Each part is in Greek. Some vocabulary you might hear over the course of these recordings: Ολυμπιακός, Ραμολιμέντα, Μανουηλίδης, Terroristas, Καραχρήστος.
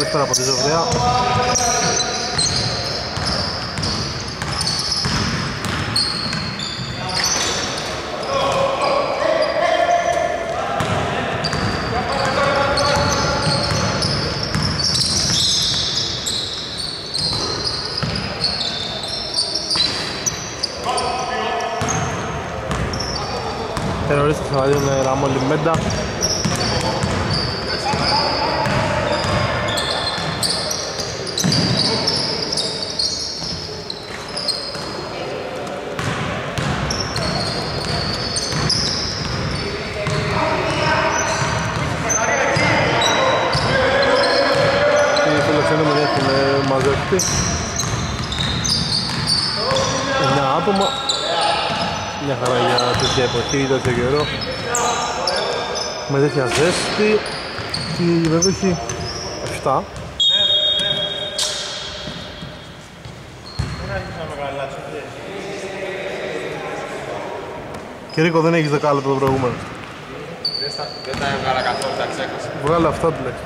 καλησπέρα από τη Ζωβδιά. Terroristas θα δίνουν Ραμό Λιμέντα. Ένα άτομα, μια χαρά για τέτοια εποχή, τέτοιο καιρό, με τέτοια ζέστη, και βέβαια έχει 7. Και Ρίκο, δεν έχεις δεκάλεπτο το προηγούμενο. Δεν τα έβγαλα καθόλου, τα ξέχασα. Βγάλε αυτά του λέξη.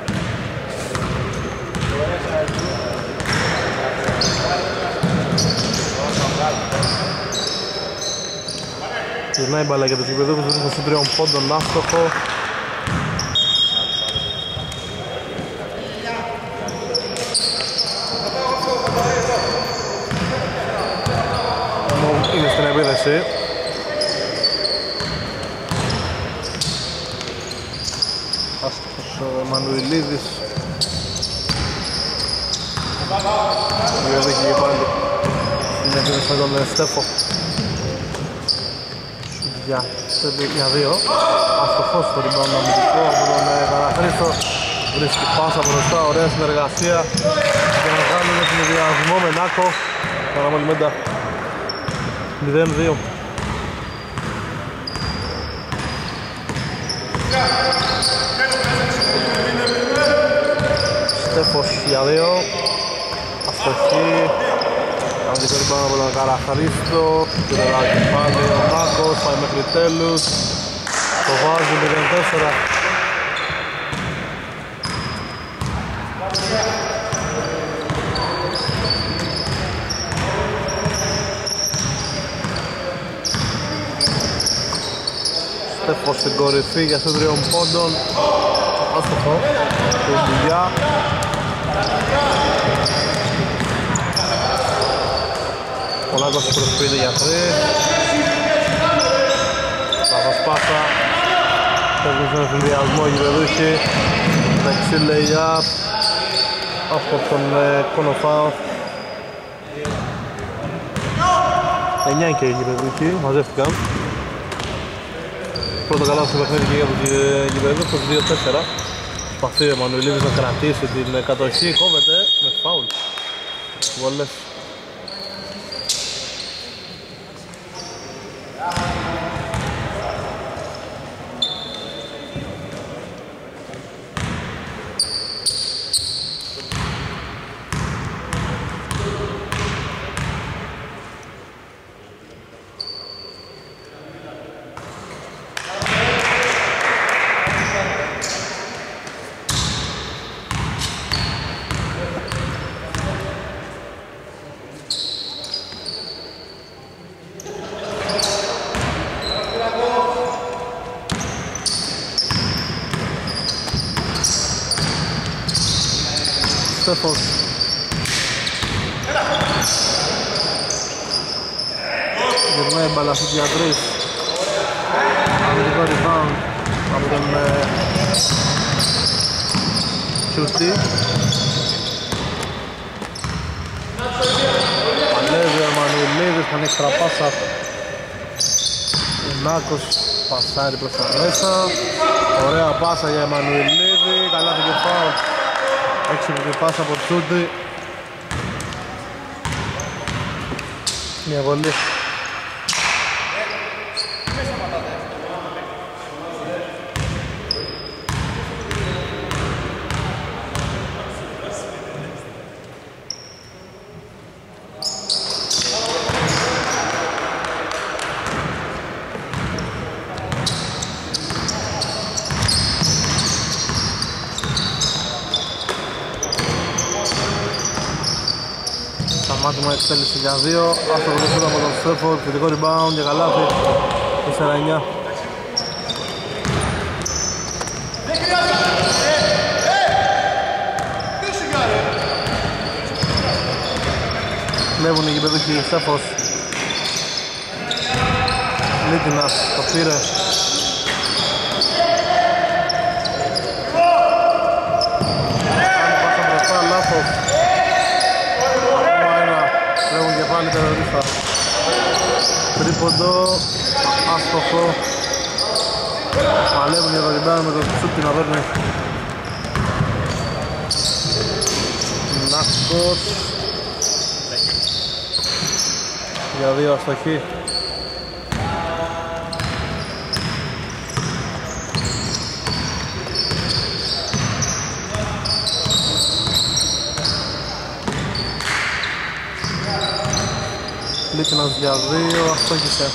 Γυρνάει η μπαλά για τους γηπεδούχους, βρίσκονται στους 3 πόντων, άστοχο. Είναι στην επίδεση. Άστοχος ο Μανουηλίδης. Βγαίνει και πάλι. Είναι επίδεση με τον Στέφο. Για 2, αστοχός στο ριμπάουν αμυντικό από τον Καραχρήστο, βρίσκει πάσα μπροστά, ωραία συνεργασία για να κάνουμε τον διαδυασμό με Νάκο, Καραμολιμέντα 0-2. Στέφος για 2, αστοχή, αμυντικό ριμπάουν από τον Καραχρήστο, κυρελάκι πάλι ο Νάκος. Πάει μέχρι τέλους, το βάζει 0-4. Στέφος στην κορυφή για στους 3 πόντων, άστοχο, κουμπουλιά. Ο Νάκος προσπίζει για 3. Πάσα, παίρνουν σε ένα συνδυασμό γηπεδούχοι, μεταξύ lay-up από τον Κονοφάου. 9 και οι γηπεδούχοι μαζεύτηκαν. Πρώτο καλά στο παιχνίδι και για τους γηπεδούχους, 2-4. Σπαθεί ο Μανουηλίδης να κρατήσει την κατοχή, κόβεται με φάουλ. Βόλες. Στέφος. Γυρνάει μπαλά στους 3. Αμυντικό rebound από τον Σιουστή. Παλεύει ο Μανουηλίδης, κάνει έξτρα πάσα. Ο Νάκος πασάρει προς τα μέσα. Ωραία πάσα για Μανουηλίδη, καλά και φάουλ. Έξυπνη πάσα από Τσούντι. Μια βολή. Σταμάτημα εξέλιξη για 2. Αυτό το από τον Στρέφορντ, θετικό rebound για καλάθι. 4-9. Κλέβουν οι γηπεδούχοι Στέφος. Λίτινας, το πήρε. Τρίποντο, άστοχο. Παλεύουν για το ριμπάουντ με τον Τσούπι να παίρνει. Νάσκος. Για δύο αστοχή. Λίτινας για δύο, αστόχησε.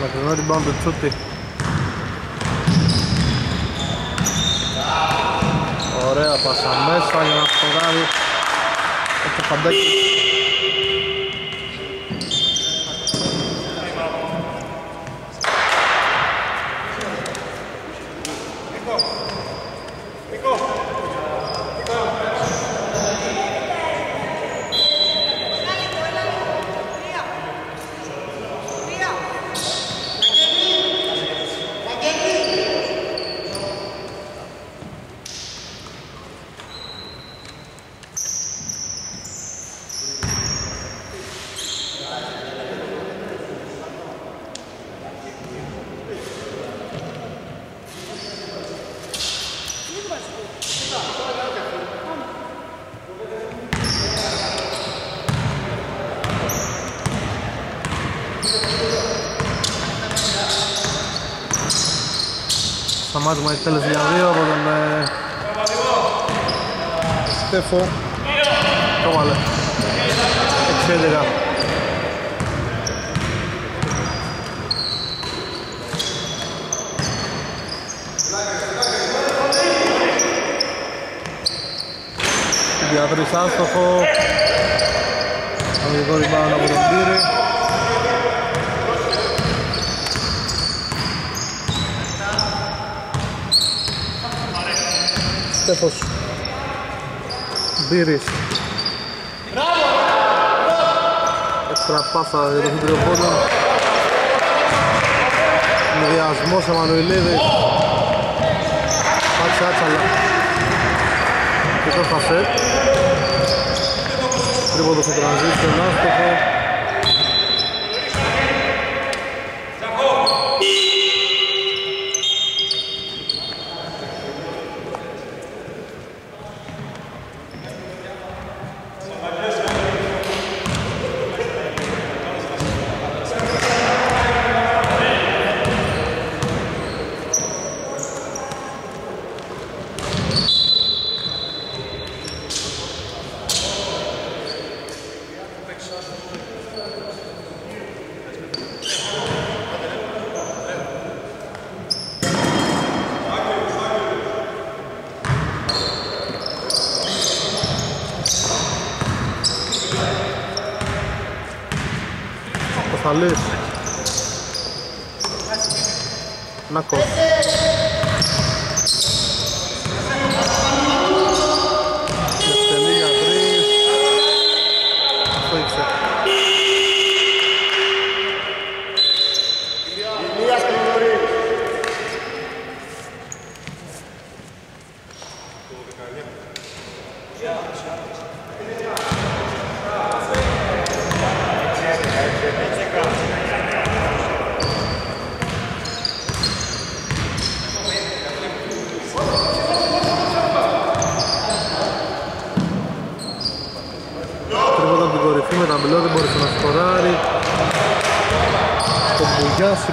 Μακρινό rebound του Τσούτη. Ωραία πάσα μέσα για να σκοράρει. Έτσι παντάκι. Σταμάτημα εκτέλεση για 2 από τον Στέφο. Το βάλε. 6-11. Διατρής άστοχο. Αμυντικό rebound από τον Πύρη. Στέφος Μπύρης. Έξτρα πάσα για το σύντριο πόντο. Μηδιασμός Εμμανουηλίδης. Πάτσε άτσαλα. Και το φασέτ. Τρίποντο στο τρανζίστον, άστοχο. Νάκος. Δευτερή για τρεις. Αυτό ήξε.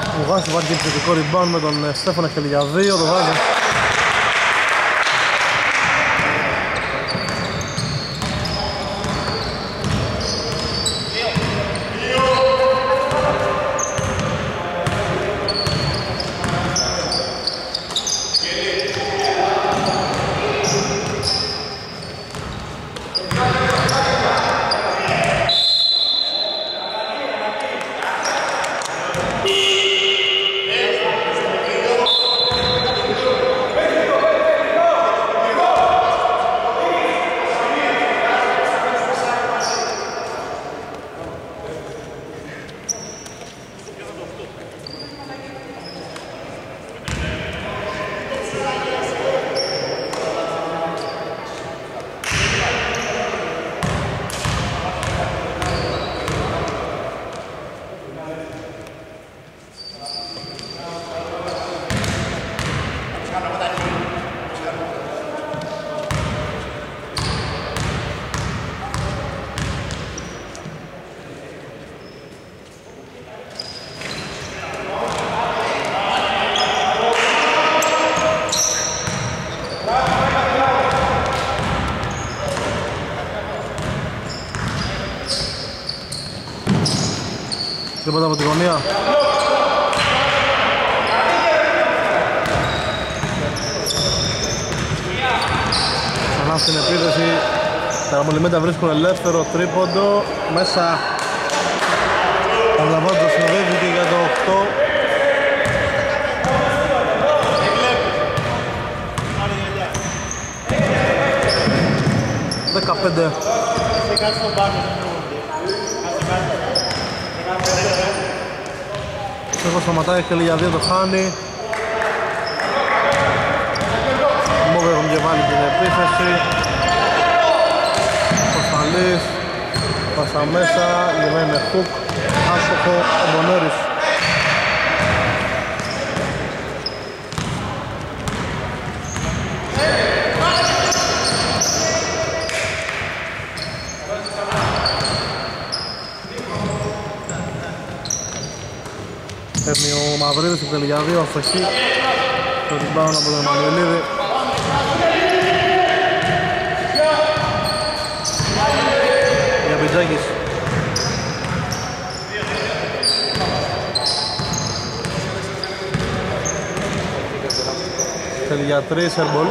Που βάζει βάζει επιθετικό rebound με τον Στέφανα Χελιαδίου, το βάζει. τίποτα από τη γωνία. Ξανά στην επίδεση, τα μολυμμένα βρίσκουν ελεύθερο τρίποντο μέσα. Ανταλαμβάνει το συνοδεύει και για το 8. Δεκαπέντε. Σέχος σταματάει, χέλει για δύο, το χάνει. Μόβε έχουν και βάλει την επίθεση. Κοσταλής, πάσα μέσα, λιμένε χουκ, άστοχο, ο Μπονέρης. Παίρνει ο Μαυρίδης, εκτελεί για δύο, αστοχή. Το rebound από τον Εμμανουελίδη. Για Πιτζάκης. Εκτελεί για τρεις, airball.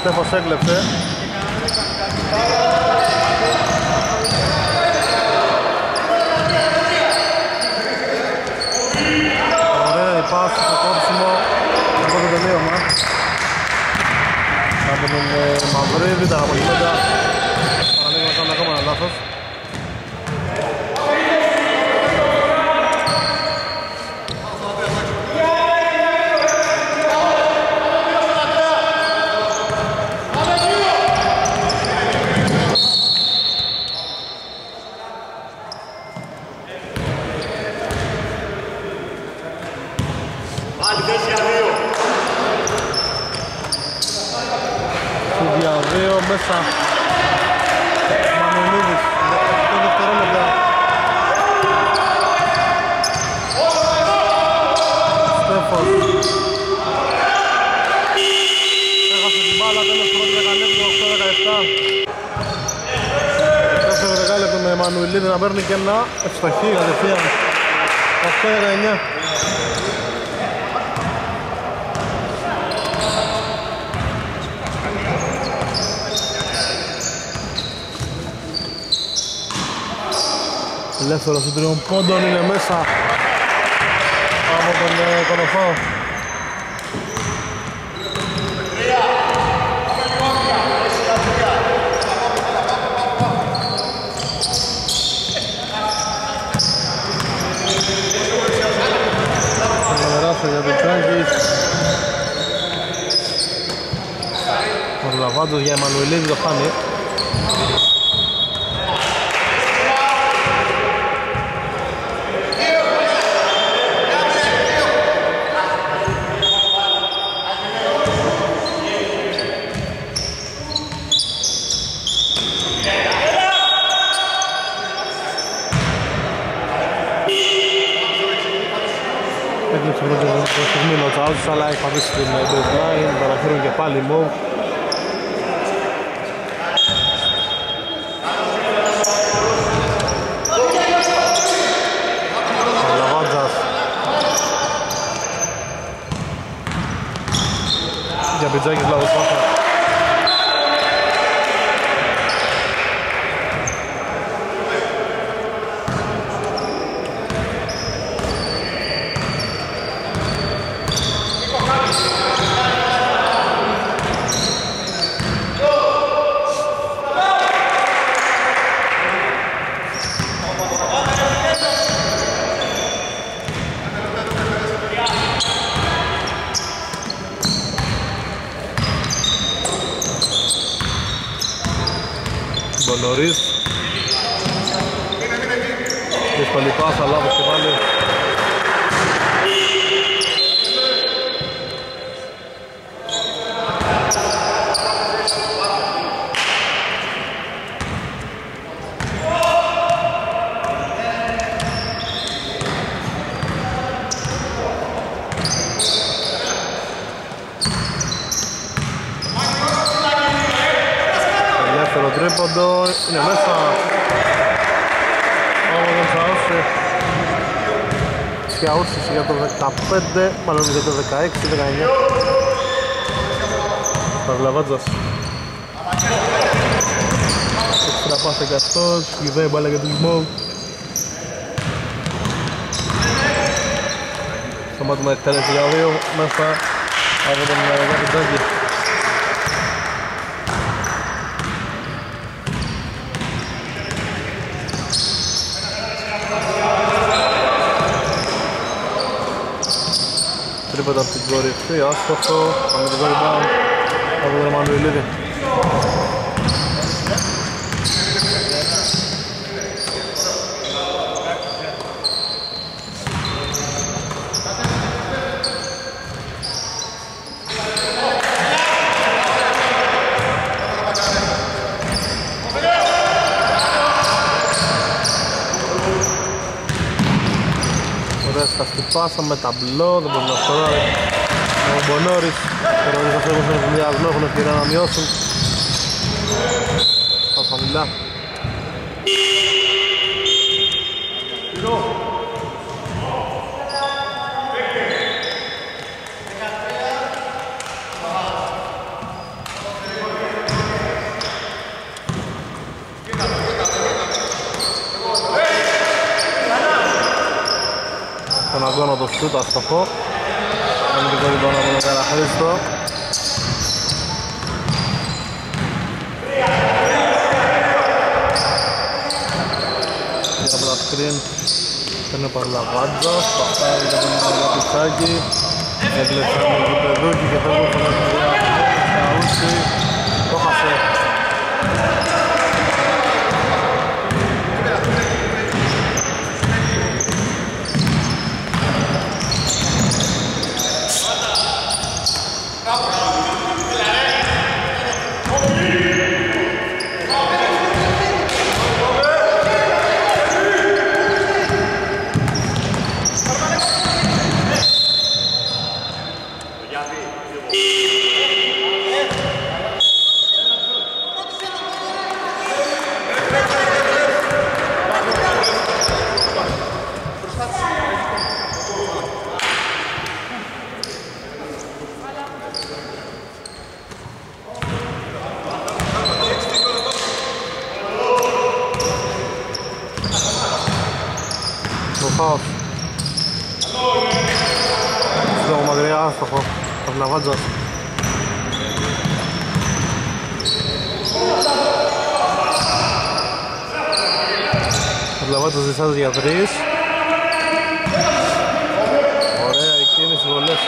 Στέφος έκλεψε. Ωραία η πάση στο κόψιμο. Από το τελείωμα. Από τον Μαυρίδη, τα απολυμμέντα. Παραλίγο να κάνουν ακόμα ένα λάθος. Μέσα Μανουλίδης, 18 δευτερόλεπτα. Στέφος έχασε την μπάλα, τέλος πρώτη δεκαλέπτου, 8-17. 4 με Μανουλίδη να παίρνει και ένα ευστοχή κατευθείαν, 8-9. Ελεύθερος του τριών πόντων είναι μέσα από τον Κονοφάου. Καλεράσο για τον Τσάνκης. Ο Λαβάντος για Εμμανουηλίδη, το χάνει. Αλλά έχει πατήσει την baseline, παραφέρουν και πάλι move. Καλαβάντζας για Πιτζάκης, λάβος πάσα. Νωρίς δύσκολη πάσα, λάβος και πάλι. είναι μέσα. Και αόρθιση για το 15, μάλλον για το 16, 19. Παυλαβάτζας. Εξτραπάθε κι αυτός, γυβέ μπάλα για τον Λιμόγκ. Σταμάτουμε εκτέλεση για 2, μέσα από τον Γάκη Τζάκη. Τρίποντα από την κορυφή, άστοχο, πάμε το rebound. Από τον Μανουηλίδη. Ωραία σκαστή πάσα με ταμπλό, δεν μπορεί να φοράει. Ο Μπονόρης, Terroristas έχουν στον ενθουσιασμό, έχουν ευκαιρία να μειώσουν. Παπαμιλά. Τον αγώνα το σούτ αστοχό. Πάμε και το λοιπόν από τον Καραχρήστο. Και από τα σκριν παίρνει ο Παυλαβάντζας, παχτάει για τον Παυλαπιτσάκη. Έκλεψαν τον Κυπεδούκη και φεύγουν τον Καούτσι. Το χασέ. Βλαβάτος διστάζει για 3. Ωραία η κίνηση, βολές.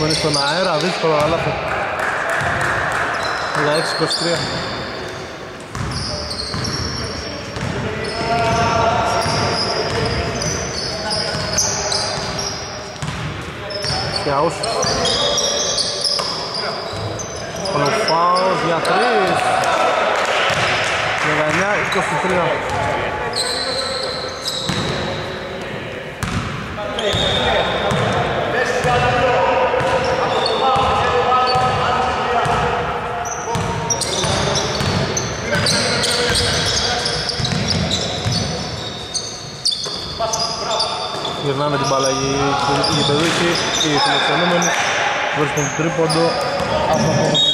Μένει στον αέρα, δύσκολο να λάθει 16-23. Και αούς Κολοφάος για 3 19-23. Γυρνάμε την μπάλα οι παιδούχοι, οι φιλοξενούμενοι βρίσκουν τρίποντο από το σούτι.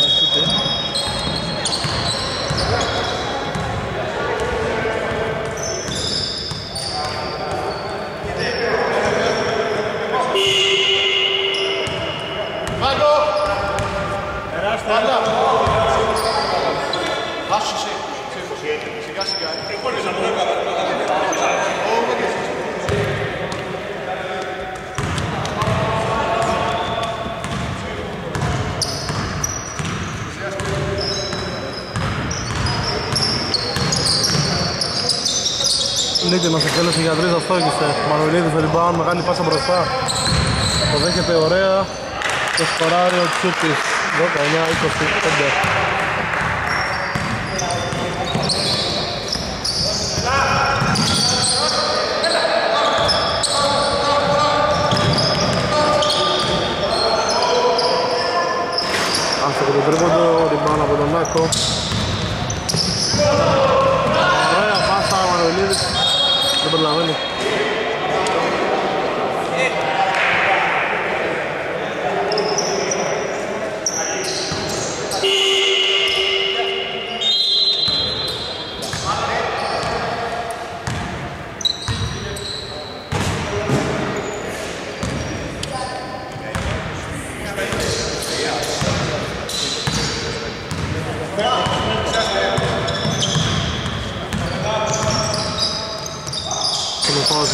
Νίκη μας εκτέλεσε για τρεις, αυτόργησε Μανουηλίδης με rebound, μεγάλη πάσα μπροστά. Το δέχεται ωραία και σκοράρει ο Τσούπης 19-25. Τρίποντο, ριμπάουν από τον Νάκο. Ωραία πάσα, Μανουηλίδης. Δεν προλαβαίνει.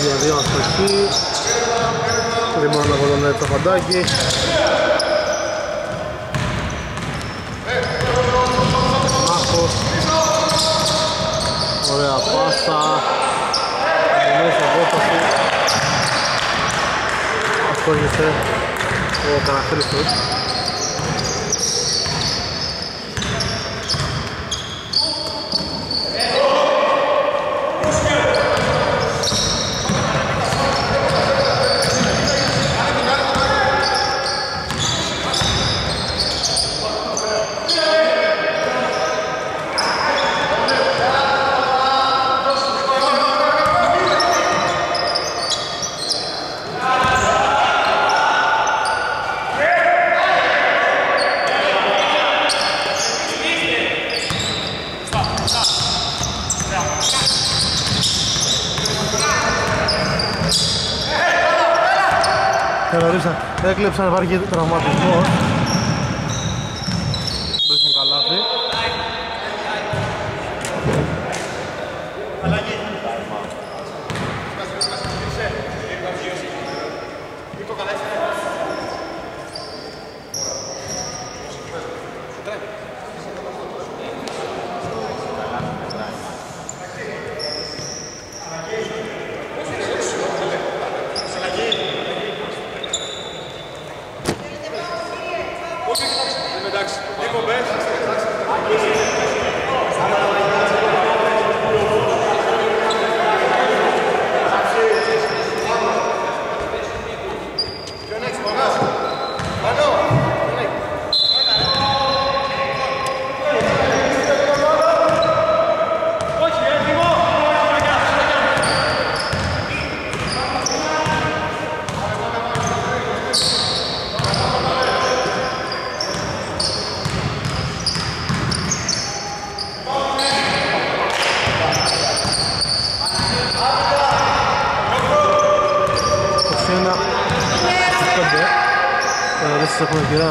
Για δύο αστοχή. Ριμάνο από τον Τσαφαντάκη. Άχος. Ωραία πάσα. Μέσα απόφαση. Αστόχησε ο Καραχρήστος. Έκλεψαν, υπάρχει τραυματισμός. Βρίσκουν καλάθι.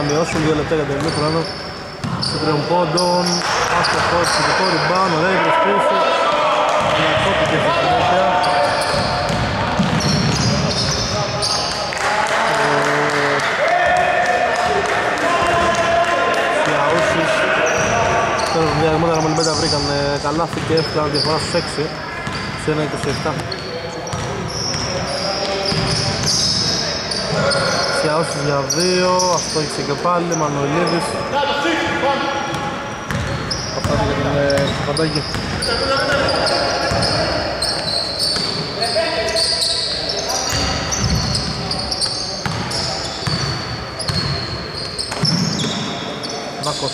Μειώσουν 2 λεπτά για το ημίχρονο. Στον τριμπόντον, άστοχο, ψυχικό ριμπάουν, ωραία η προσπίση. Διακόπηκε στη συνέχεια. Για όσους τέλος του διαγωνισμού τα Ραμαλιμπέτα βρήκαν καλάθι και έφτιαξαν διαφορά στους 6 σε 1-27. Όσους για δύο, αστόχησε και πάλι, Μανουηλίδης. Αυτά για την Παντάκη. Νάκος.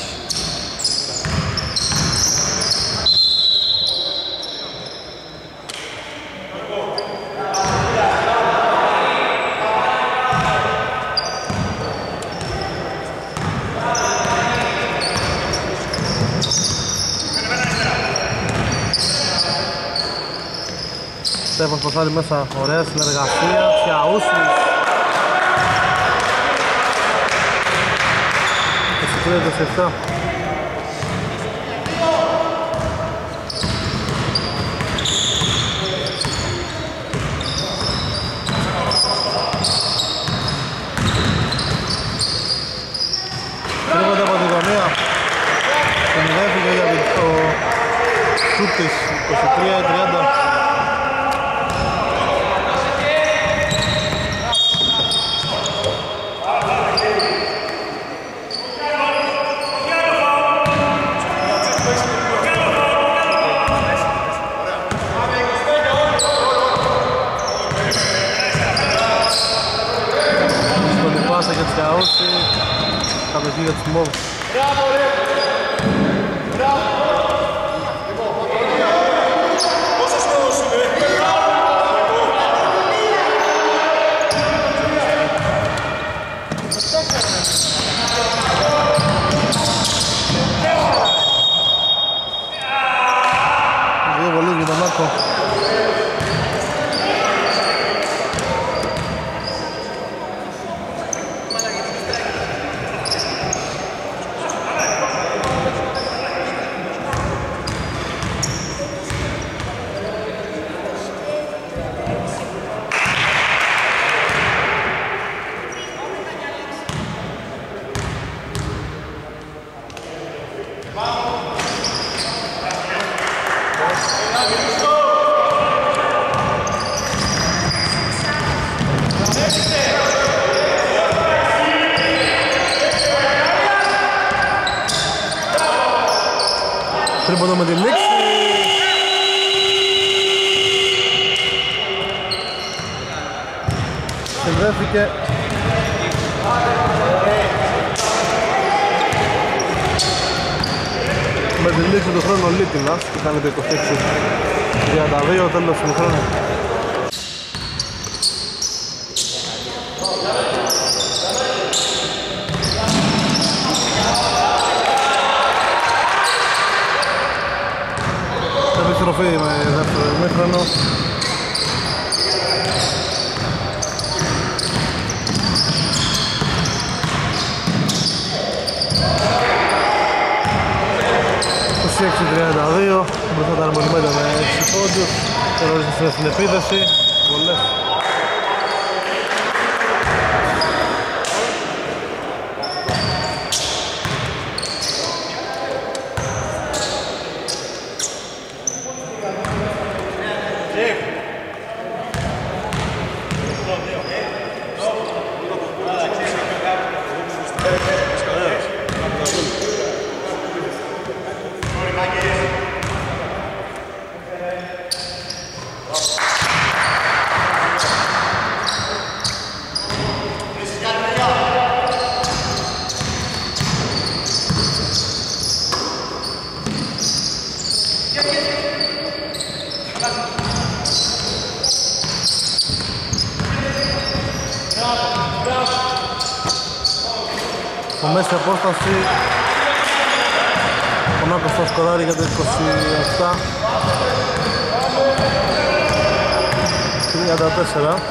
Στέφανος προσφέρει μέσα, ωραία συνεργασία, Τσιαούσης. 23-27. Τρίβονται από τη γωνία. Τον δέφυγε για το σουτ της 23-30. Για τους μόλους. Μπράβο ρε! Μπράβο! Πόσο στόχος είναι! Δύο βολές για τον Μάρκο. Τρίποντο με τη λήξη. Συνδέθηκε. Με τη λήξη του χρόνου Λίτινας που κάνει το 26-32, τέλος του χρόνου. Επιστροφή με δεύτερο ημίχρονο. Το 6-32, μπροστά τα αρμονιμένα με 6 πόντους. Τερορίστας στην επίδεση. Πολλές. Μέσα απόσταση ο Νάκος θα σκοράρει για το 27 34.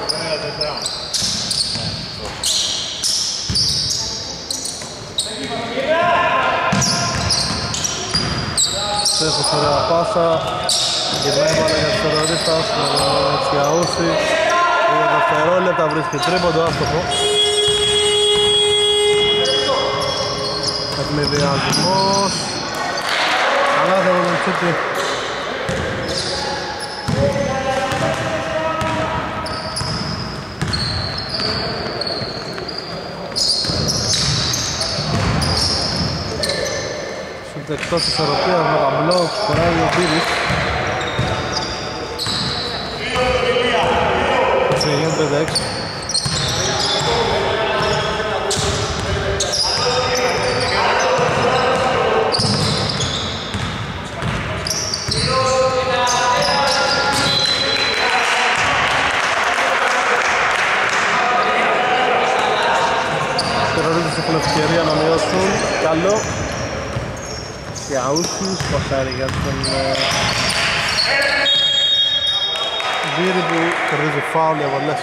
Τρέχω σωρά πάσα και βέβαια για τους Terroristas ο Τσιαούση για δευτερόλεπτα βρίσκει τρίποντο άστοχο. Εκμεδιασμός. Καλά θα τον Τσίτη. Συντεκτός ισορροπίας με γαμπλό σκοράει ο Πύρης. Εξηγένει 5-6. Έχουν ευκαιρία να μειώσουν. Καλό. Και αούσους. Πασάρι για τον Βίρη που κερδίζει φάουλ για βολές.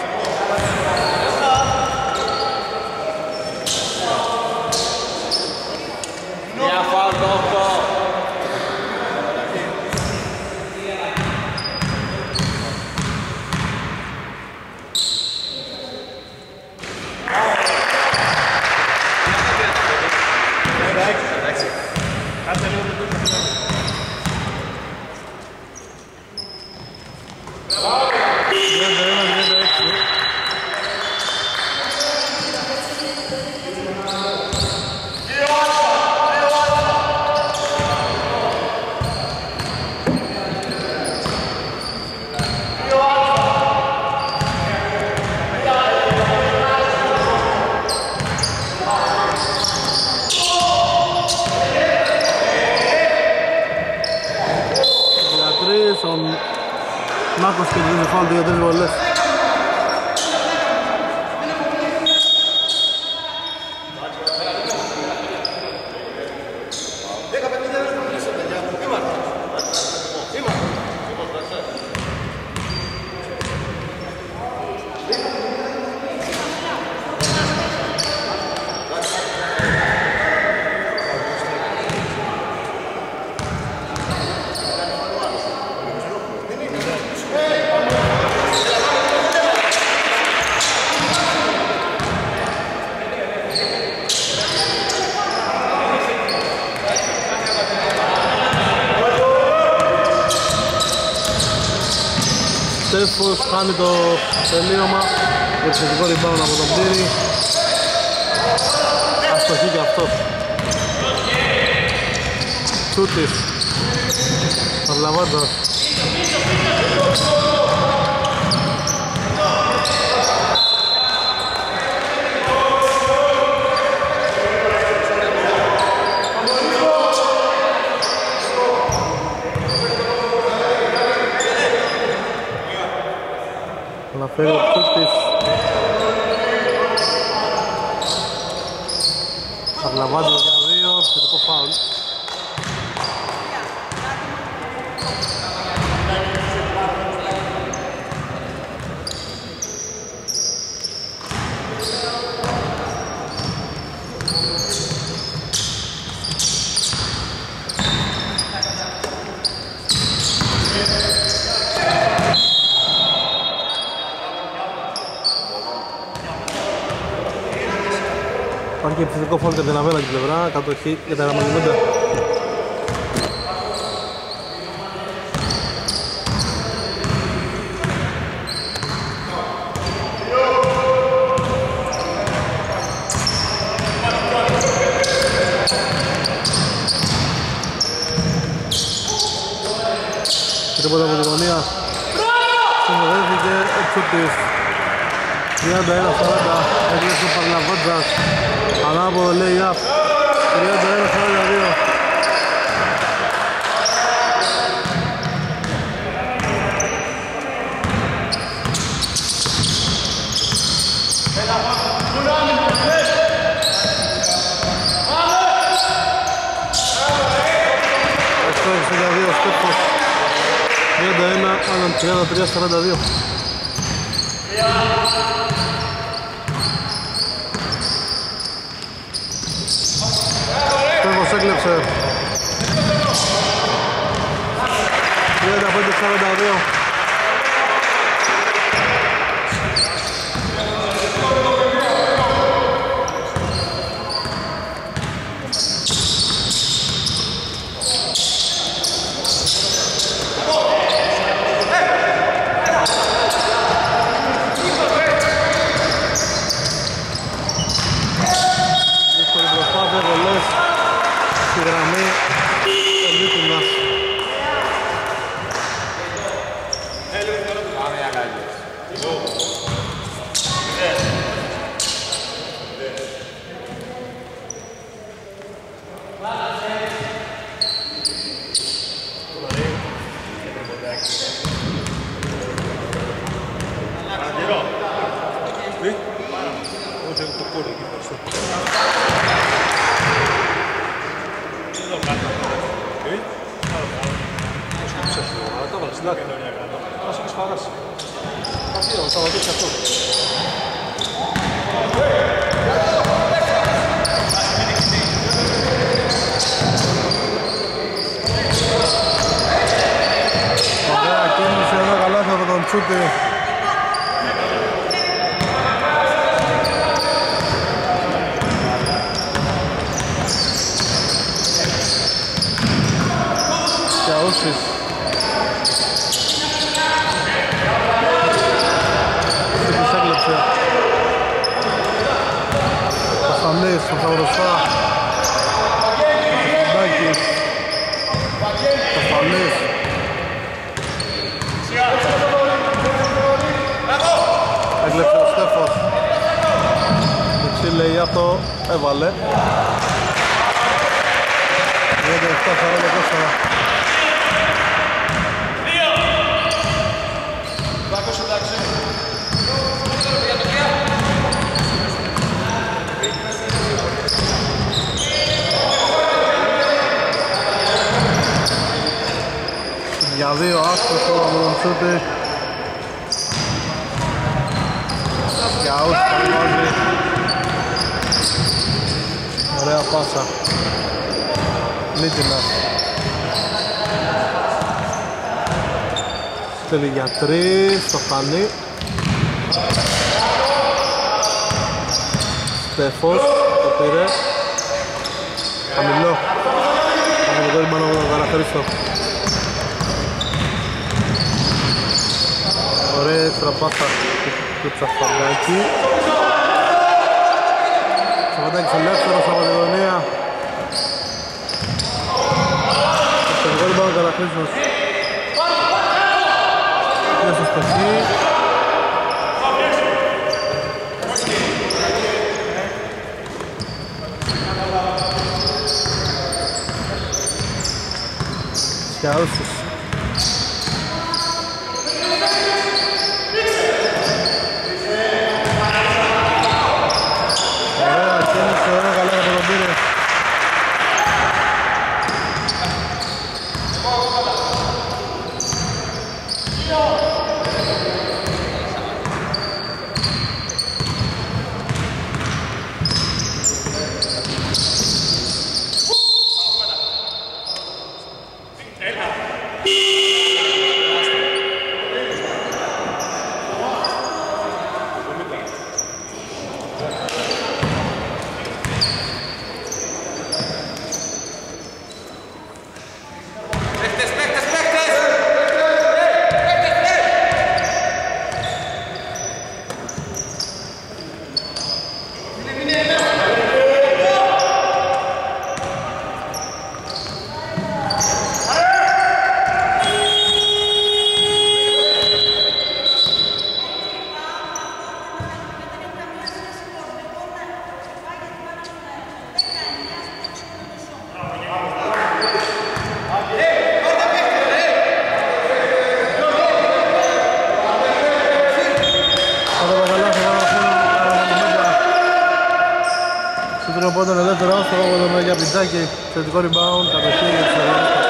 Ολυμπιακός κερδίζει φάουλ για 3 βολές. Στέφος χάνει το τελείωμα με εξαιρετικό rebound από τον Πτήρη. Αστοχή και αυτός. Τσούτης. Παρλαμβάνοντας. Φεύγει ο Τσούτης. Παρλαμβάνοντας για 2, σχετικό φάουλ. Και ψηφικό φόλ για την αβέλα την πλευρά, κατοχή για τα αναμονιμέντα. Τρίποντα από την γωνία. Συνοδεύτηκε ο Τσούτης. 31-40, έκλεισε ο Παρλαμβάνοντας. Ανάποδο λέει up 31-42. Αστόχησε 31-42. Έκλεψε 35-42. Έβαλε 37-44. για δύο, άσπρος τώρα με τον Τσούτη. Και αούς παρεμβάζει. Ωραία πάσα. Μίτινας. Στέλνει για τρεις, το χάνει. Στέφος, το πήρε. Χαμηλό. Εγώ είμαι ο Καραχαρίστο. Ωραία τραπάσα του Τσαφαντάκη. Τσαφαντάκης ελεύθερος από την Μακεδονία. Εγώ είμαι ο Καραχαρίστος. Πήρε στο σπαθί. Σκιάουσης. Ωραία, κίνησε, ωραία, καλά να τον πήρε. Πιντάκη, θετικό rebound, τα πεθύνει για τους Terroristas.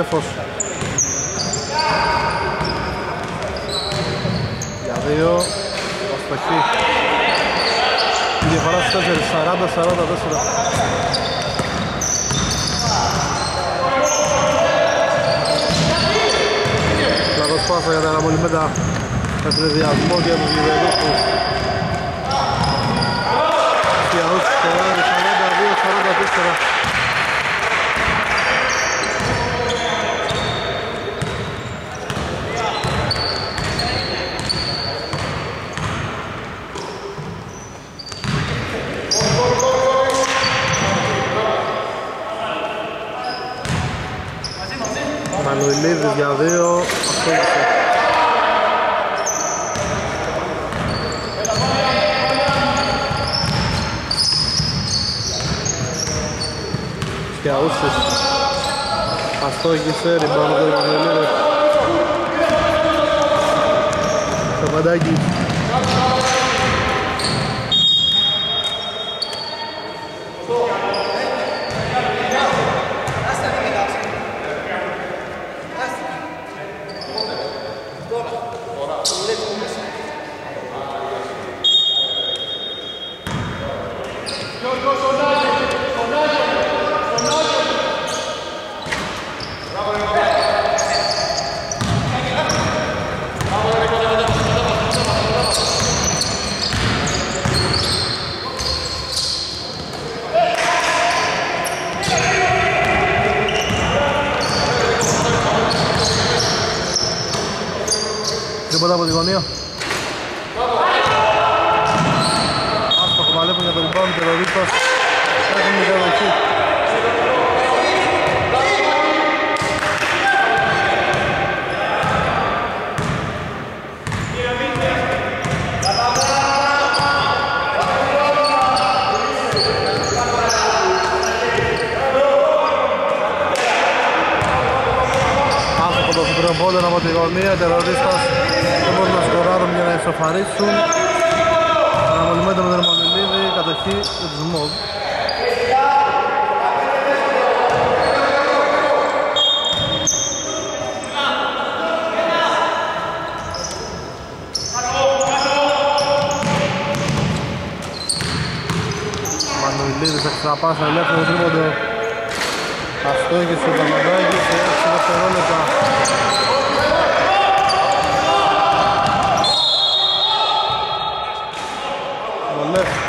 Στέφος. Για δύο, αστοχή. Η διαφορά στους 4, 40-44. Λαγός πάσα για τα αναμολυμένα με συνδυασμό και τους γυβερούς τους. Στιαούς, 42-44. Μανουηλίδης για δύο, αυτοίγησε. Σκιαούσης. Αυτοίγησε, ριμπάνω του Μανουηλίδης. Σαμπαντάκι. Τίποτα από τη γωνία. Άσπαχο παλέπουν για το rebound, Terroristas. Έχουν μηδενοχή. Βόλων από τη γωνία, Terroristas δεν μπορούν να σκοράρουν για να ισοφαρίσουν. Αναμολυμμέντα με τον Ερμανιλίδη, κατοχή της ΜΟΒ. Μανουηλίδης εξτραπάσα ελεύθερο τρίποντο. Αστόχησε ο Παπαδάκης σε 6 δευτερόλεπτα. Βολεύει.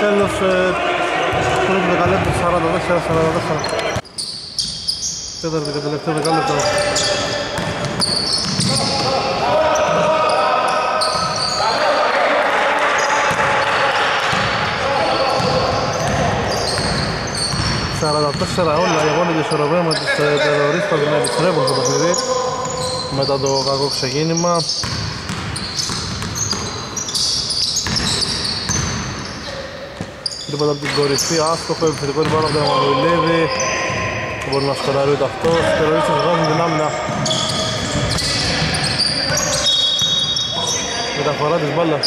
Τέλος πρώτη δεκαλέπτου 44-44. Τέταρτη και τελευταία δεκαλέπτου. Όλα οι αγώνες ισορροπεύουν τις Terroristas να επιστρέφουν στο παιχνίδι μετά το κακό ξεκίνημα. Τρίποτα από την κορυφή, άστοχο, επιθετικό τριπάνο από τον Εμμανουηλίδη. Δεν μπορεί να σκοράρει ούτε αυτός. Terroristas βγάζουν την άμυνα. Μεταφορά της μπάλας.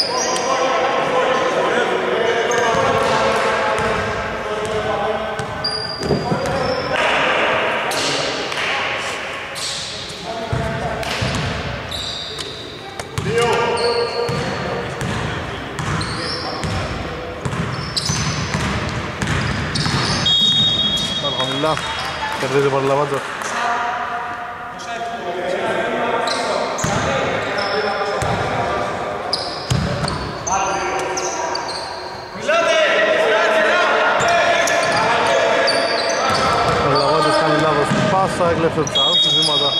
Χαμηλά, κερδίζει πολύ λαβάντζα. Ο λαβάντζας κάνει λάβος πάσα, έκλεψε τους άλλους βήματα.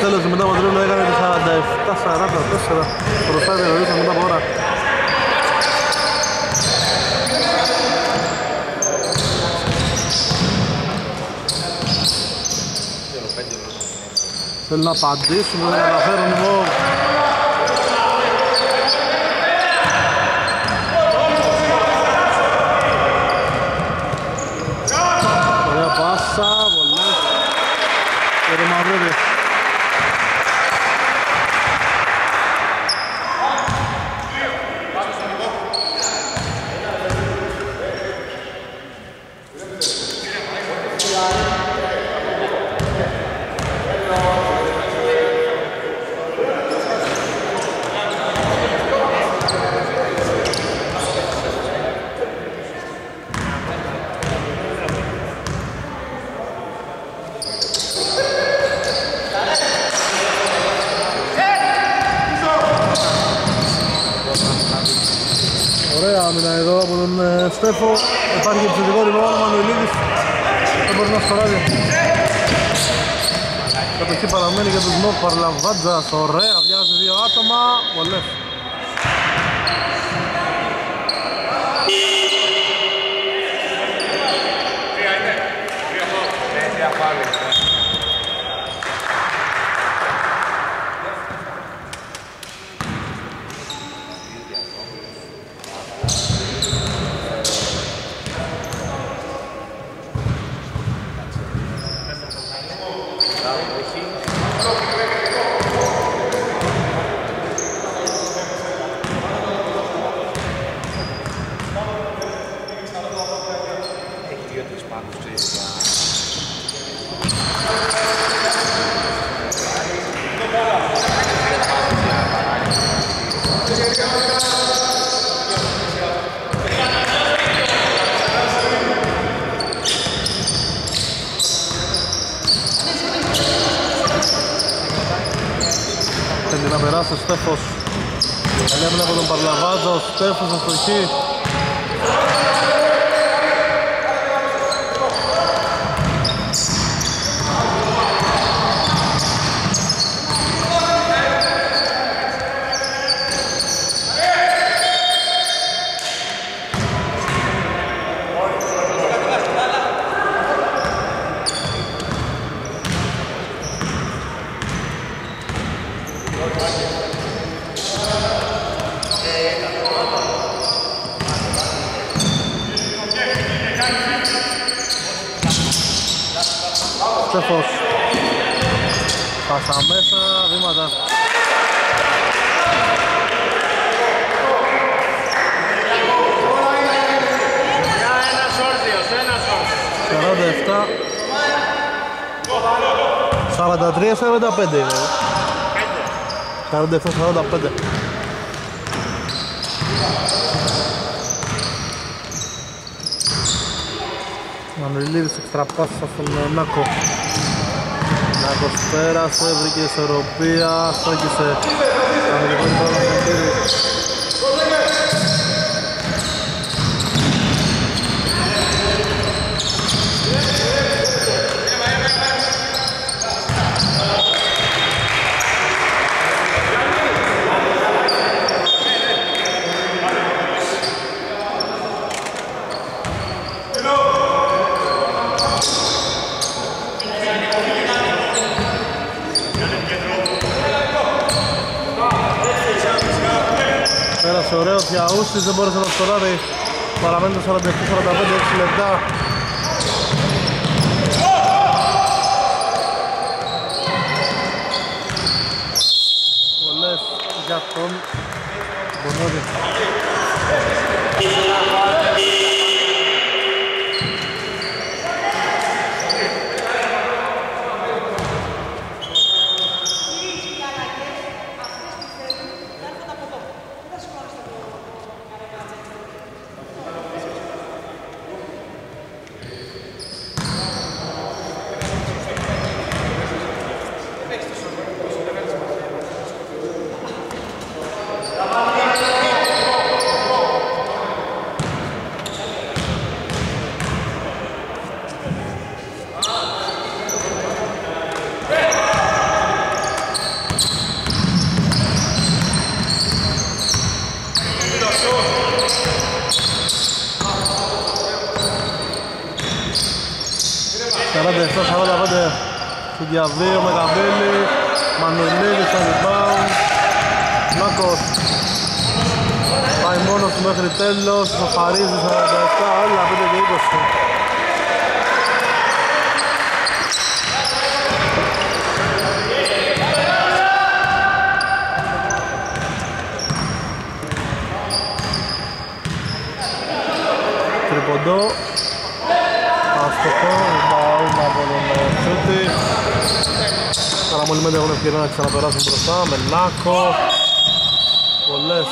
Τέλος μετά από τρίλο έκανε το 47-44. Μπροστά Terroristas μετά από ώρα. Θέλουν να απαντήσουν, να καταφέρουν μόνο. Εδώ από τον Στέφο υπάρχει επιθετικό ριμπάουντ, ο Μανουηλίδης δεν μπορεί να σκοράρει. Κατοχή παραμένει για τους ΜΟΒ. Παρλαβάντζας, ωραία, βιάζει δύο άτομα, βολές. θέλει να περάσει ο Στέφος. Καλή άμυνα από τον Παρλαβάζα, ο Στέφος αστοχή. Πάσα μέσα, βήματα. Ένας όρθιος, 43-45. 47-45. Ανελίδης εξτραπάσα στον Νάκο. Νάκος πέρασε, βρήκε ισορροπία, στόκησε. Ανελίδης ωραίος για Ούστης, δεν μπόρεσε να σκοράρει. Παραμένει το 47-45, 6 λεπτά. Πολλές για τον Μπονόδη. Για δύο με Καβέλη, Μανουλίδης στο rebound, Νάκος πάει μόνος του μέχρι τέλος, ο Φαρίζης 47, όλα 5 και 20. Τριποντό, αστοχό, rebound από τον Σούτη. Καραμολυμένοι έχουν ευκαιρία να ξαναπεράσουν μπροστά με Λάκο. Πολλές.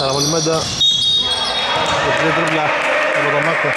Καραμολυμέντα με τρία τρίπλα από τον Μάκο.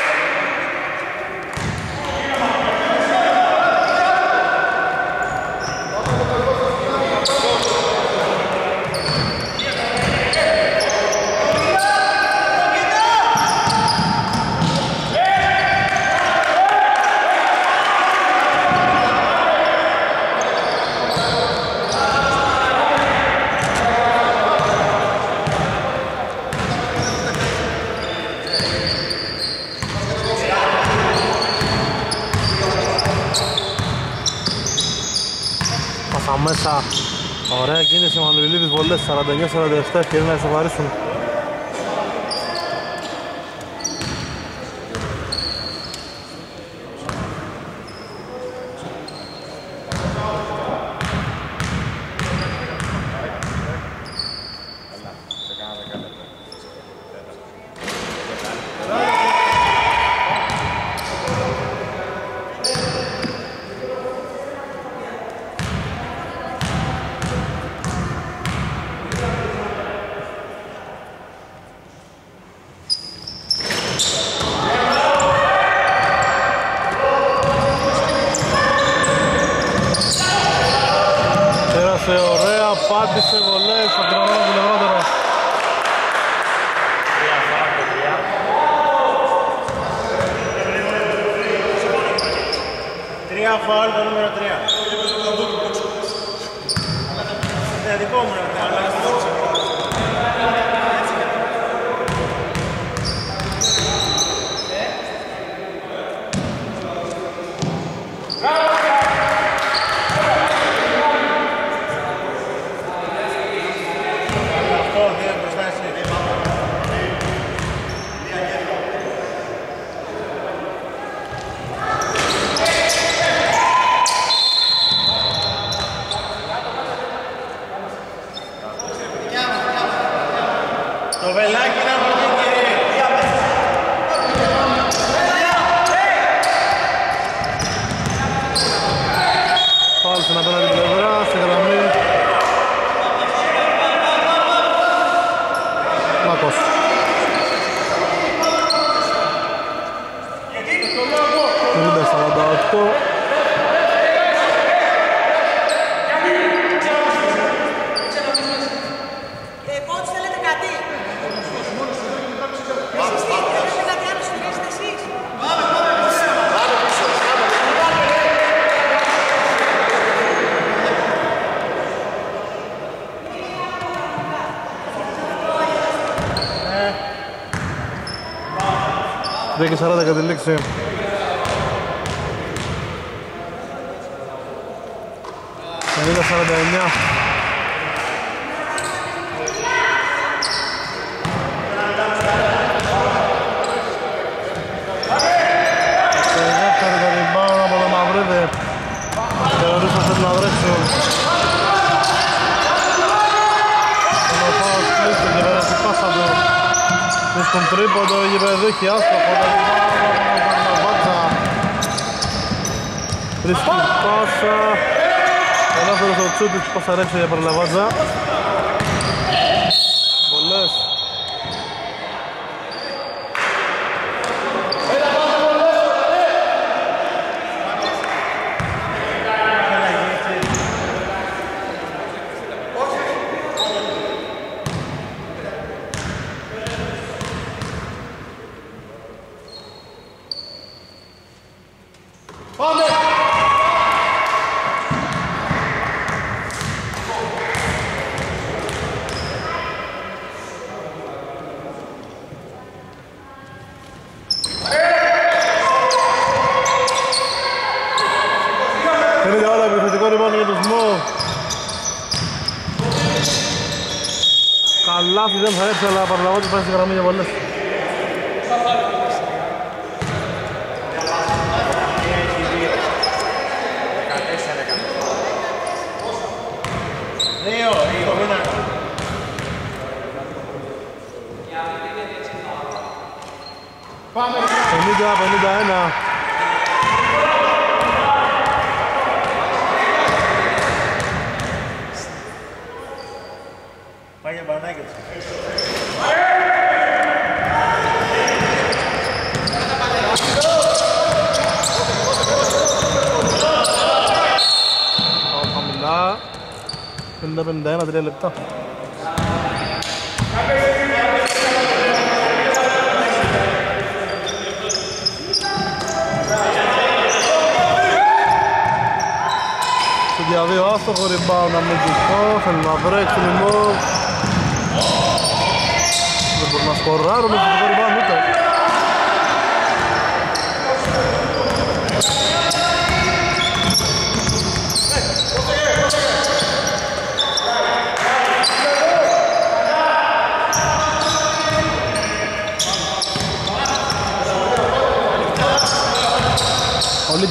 μέσα. Ωραία κίνηση, Μανουλίδης, βολές 49-47, ευκαιρία να ισοφαρίσουν. Και 40 κατά τη λήξη. Μερίδα 49. Και δεύτερη κατημπάουν από το Μαυρίδη. Θεωρήσατε να βρέξουν. Ο Πάος κλείστηκε και πέρασε πάσα του. Στον τρίποντο η γηπεδούχη άστοχο, τα Βάτσα. Ρίσκη πάσα, ελάφερος ο Τσούτης, πάσα ρέψε για Παρλαβάτσα. Βολές. Δεν θα έρθει, αλλά παραλαβώ ότι πάει στη γραμμή για πολλές. Πάμε! 50-51. Πάει για μπανάκι. Πέντε 51, 3 λεπτά. Στο διαβείο άστοχο, ριμπάουν αμυντικό, θέλουν να βρέξουν οι μόβ. Δεν μπορούν να σκοράρουν, δεν μπορούν να ριμπάουν ούτε.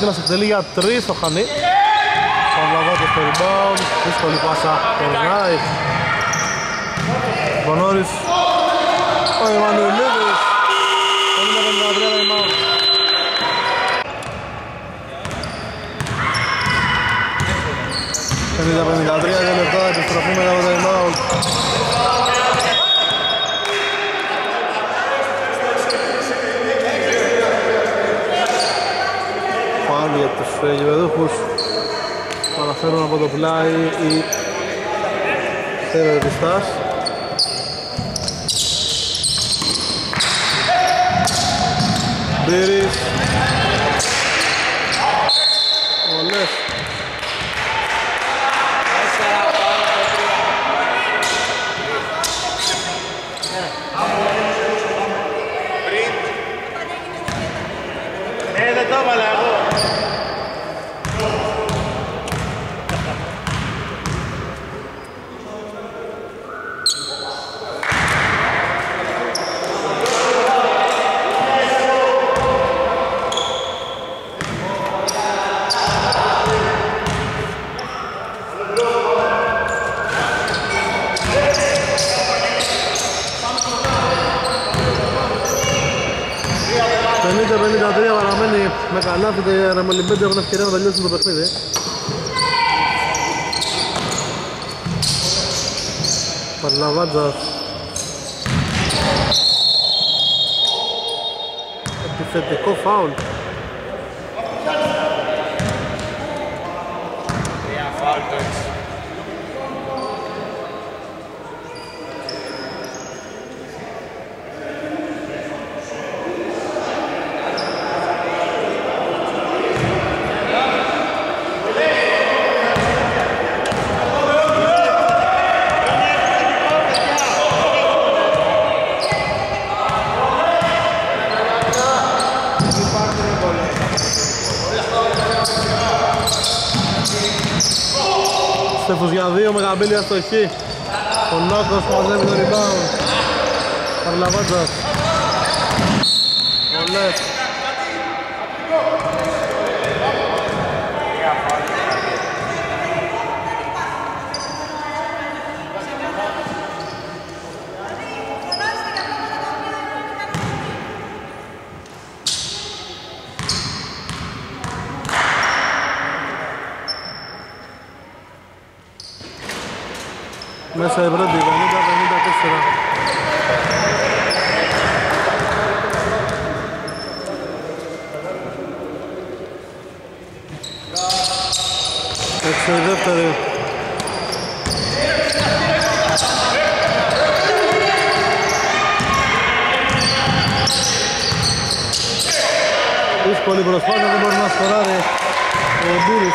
Αθήνας εκτελεί για 3 το Χανί. Παυλαβάτος το rebound, δύσκολη πάσα περνάει. Βονόρης, ο Ιωαννουλίδης, το 50-53 λεπτά, επιστροφή μετά από timeout. Για τους γηπεδούχους αναφέρουν από το πλάι οι Terroristas. Μπύρης Ολές δεν το έβαλα εγώ. Με καλάθι τα Ραμαλιμπέντε έχουν ευκαιρία να τελειώσουν το παιχνίδι. Παρλαβάντζας επιθετικό φάουλ. Στεφούς για 2, Μεγαμπίλια στο χι. Ο Νόκος μαζεύει το rebound. Παρλαβάντζας ο Λες. Μέσα η πρώτη, 50-54. Έξω η δεύτερη. Δύσκολη προσπάθεια, δεν μπορεί να σκοράρει ο Μπύρης.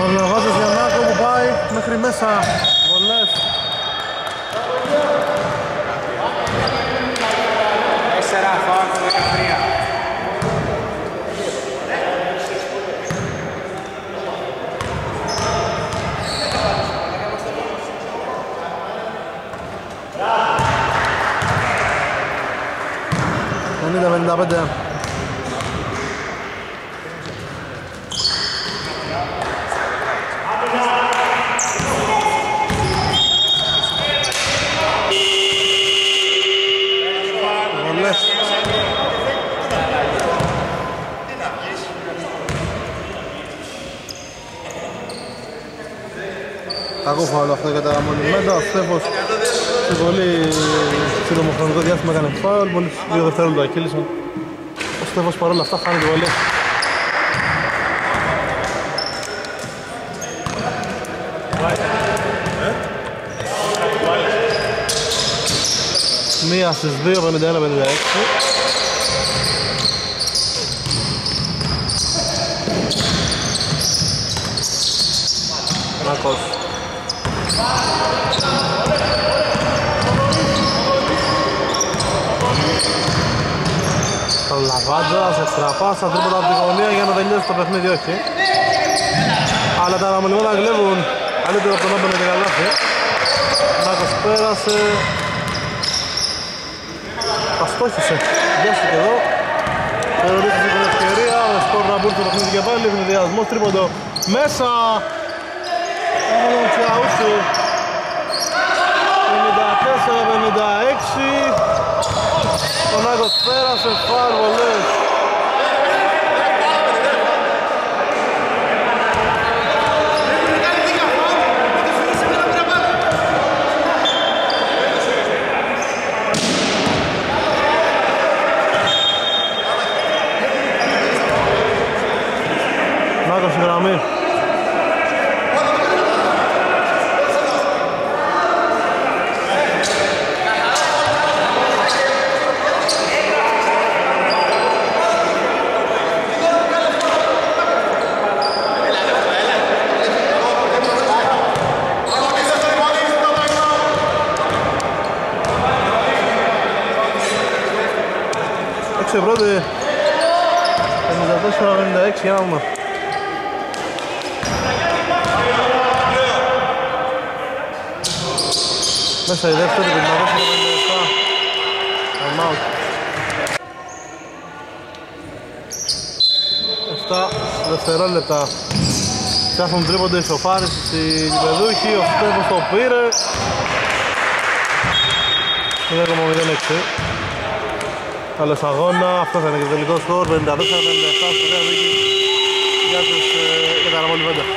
Παρλαβάντζας Γιαννάκο που πάει μέχρι μέσα. Βολές. Τέσσερα φάουλ του 13. Κακό φάουλο αυτό για τα Ραμαλιμπέντα. Ο Στέφος σε πολύ σύντομο χρονικό διάστημα έκανε φάουλ. Μόλις 2 δευτερόλεπτα κύλησαν. Ο Στέφος παρόλα αυτά χάνει τη βολή. Μία στις 2, 51-56. Νάκος Παρλαβάντζας, εξτραπάσα, τρίποτα από τη γωνία για να τελειώσει το παιχνίδι, όχι. Αλλά τα Ραμαλιμπέντα γλεύουν, καλύτερα από τον Άμπενο και καλάθι. Νάκος πέρασε, τα στόχισε, βιάστηκε εδώ. Terroristas έχουν ευκαιρία, ο Σπορ να μπουν στο παιχνίδι και πάλι, ευνηδιασμός, τρίποντο μέσα. Τσιαούτσι, 54-56, τον Άγκος πέρασε, φάουλ βολές. Σε πρώτη 54-56 για να δούμε. Μέσα η δεύτερη 54-57. 7 δευτερόλεπτα. Ψάχνουν τρίποντο ισοφάριση στη Λιβεδούχη. Ο Στέφος το πήρε. 10,06. Καλός αγώνα, αυτό θα είναι και το τελικό σκορ, 54-57 στο Δίκη για τους Καραμολιβέντα.